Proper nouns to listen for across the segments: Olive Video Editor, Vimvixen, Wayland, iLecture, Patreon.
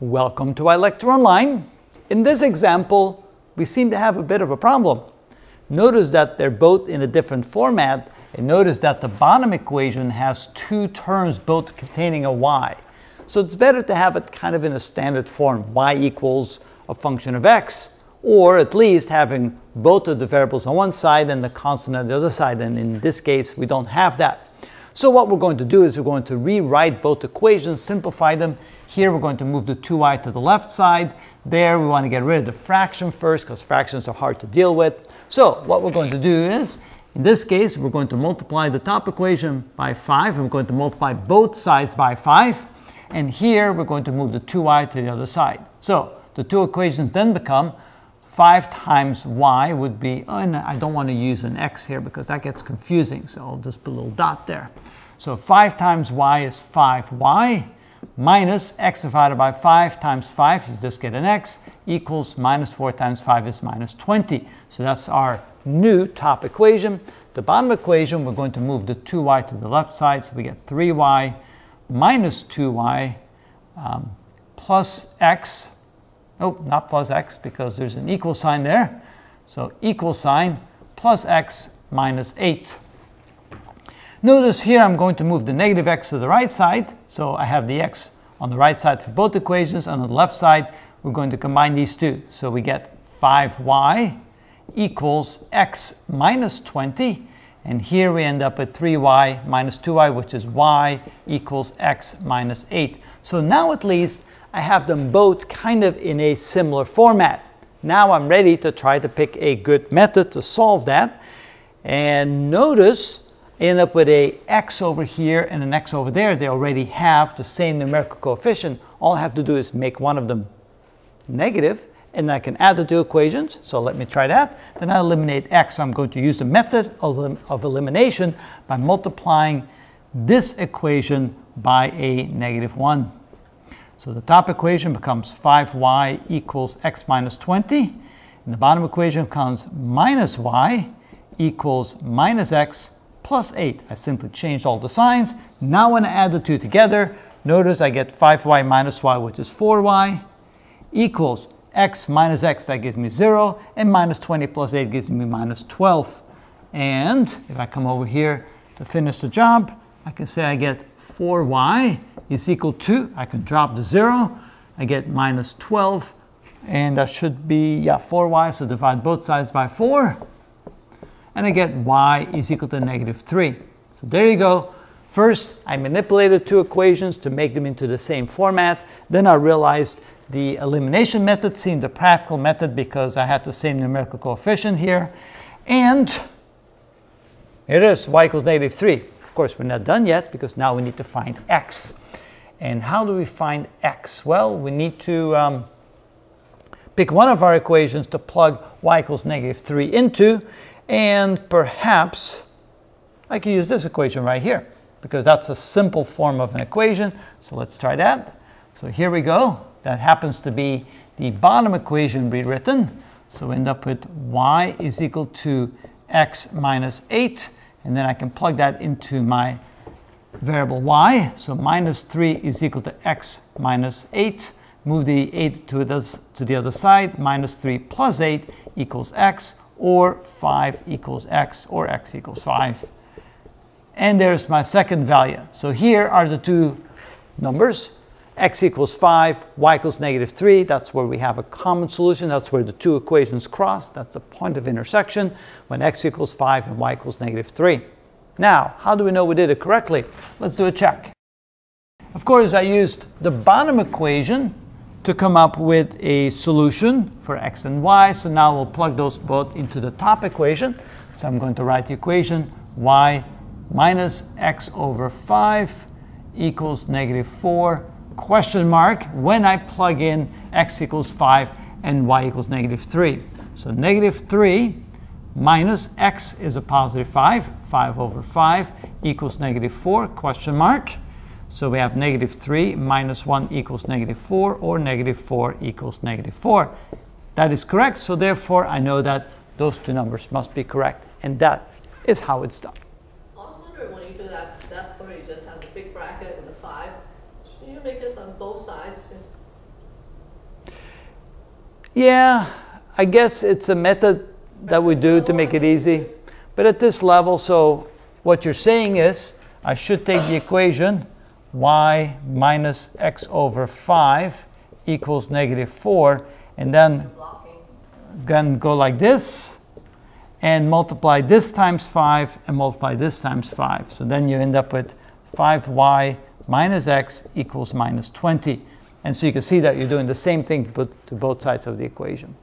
Welcome to iLecture Online. In this example, we seem to have a bit of a problem. Notice that they're both in a different format, and notice that the bottom equation has two terms both containing a y. So it's better to have it kind of in a standard form, y equals a function of x, or at least having both of the variables on one side and the constant on the other side, and in this case, we don't have that. So what we're going to do is we're going to rewrite both equations, simplify them. Here we're going to move the 2y to the left side. There we want to get rid of the fraction first because fractions are hard to deal with. So what we're going to do is, in this case, we're going to multiply the top equation by 5. And we're going to multiply both sides by 5. And here we're going to move the 2y to the other side. So the two equations then become 5 times y would be, and I don't want to use an x here because that gets confusing, so I'll just put a little dot there. So 5 times y is 5y minus x divided by 5 times 5, you just get an x, equals minus 4 times 5 is minus 20. So that's our new top equation. The bottom equation, we're going to move the 2y to the left side, so we get 3y minus 2y plus x. Oh, not plus x, because there's an equal sign there. So equal sign plus x minus 8. Notice here I'm going to move the negative x to the right side. So I have the x on the right side for both equations. And on the left side, we're going to combine these two. So we get 5y equals x minus 20. And here we end up with 3y minus 2y, which is y equals x minus 8. So now at least I have them both kind of in a similar format. Now I'm ready to try to pick a good method to solve that. And notice I end up with a x over here and an x over there. They already have the same numerical coefficient. All I have to do is make one of them negative, and I can add the two equations. So let me try that. Then I eliminate x. I'm going to use the method of elimination by multiplying this equation by a negative 1. So the top equation becomes 5y equals x minus 20. And the bottom equation becomes minus y equals minus x plus 8. I simply changed all the signs. Now when I add the two together, notice I get 5y minus y, which is 4y, equals x minus x, that gives me 0. And minus 20 plus 8 gives me minus 12. And if I come over here to finish the job, I can say I get 4y is equal to, I can drop the 0, I get minus 12, and that should be, 4y, so divide both sides by 4, and I get y is equal to negative 3. So there you go. First, I manipulated two equations to make them into the same format. Then I realized the elimination method seemed a practical method because I had the same numerical coefficient here. And here it is, y equals negative 3. Of course, we're not done yet because now we need to find x. And how do we find x? Well, we need to pick one of our equations to plug y equals negative 3 into, and perhaps I can use this equation right here because that's a simple form of an equation. So let's try that. So here we go. That happens to be the bottom equation rewritten. So we end up with y is equal to x minus 8. And then I can plug that into my variable y. So minus 3 is equal to x minus 8. Move the 8 to the other side. Minus 3 plus 8 equals x, or 5 equals x, or x equals 5. And there's my second value. So here are the two numbers. X equals 5, y equals negative 3. That's where we have a common solution. That's where the two equations cross. That's the point of intersection when x equals 5 and y equals negative 3. Now, how do we know we did it correctly? Let's do a check. Of course, I used the bottom equation to come up with a solution for x and y. So now we'll plug those both into the top equation. So I'm going to write the equation y minus x over 5 equals negative 4. Question mark when I plug in x equals 5 and y equals negative 3. So negative 3 minus x is a positive 5, 5 over 5 equals negative 4, question mark. So we have negative 3 minus 1 equals negative 4, or negative 4 equals negative 4. That is correct, so therefore I know that those two numbers must be correct, and that is how it's done. I was wondering, when you do that step where you just have the big bracket and the 5, do you make this on both sides? Yeah, I guess it's a method that we do to make it easy. But at this level, so what you're saying is, I should take the equation y minus x over 5 equals negative 4, and then go like this, and multiply this times 5, and multiply this times 5. So then you end up with 5y minus x equals minus 20. And so you can see that you're doing the same thing but to both sides of the equation.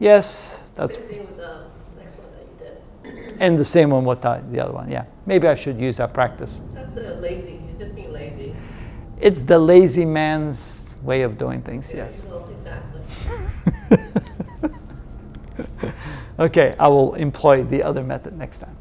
Yes, that's same thing with the next one that you did. And the same one with the other one, yeah. Maybe I should use that practice. That's lazy. You're just being lazy. It's the lazy man's way of doing things, yeah, yes. Exactly. Okay, I will employ the other method next time.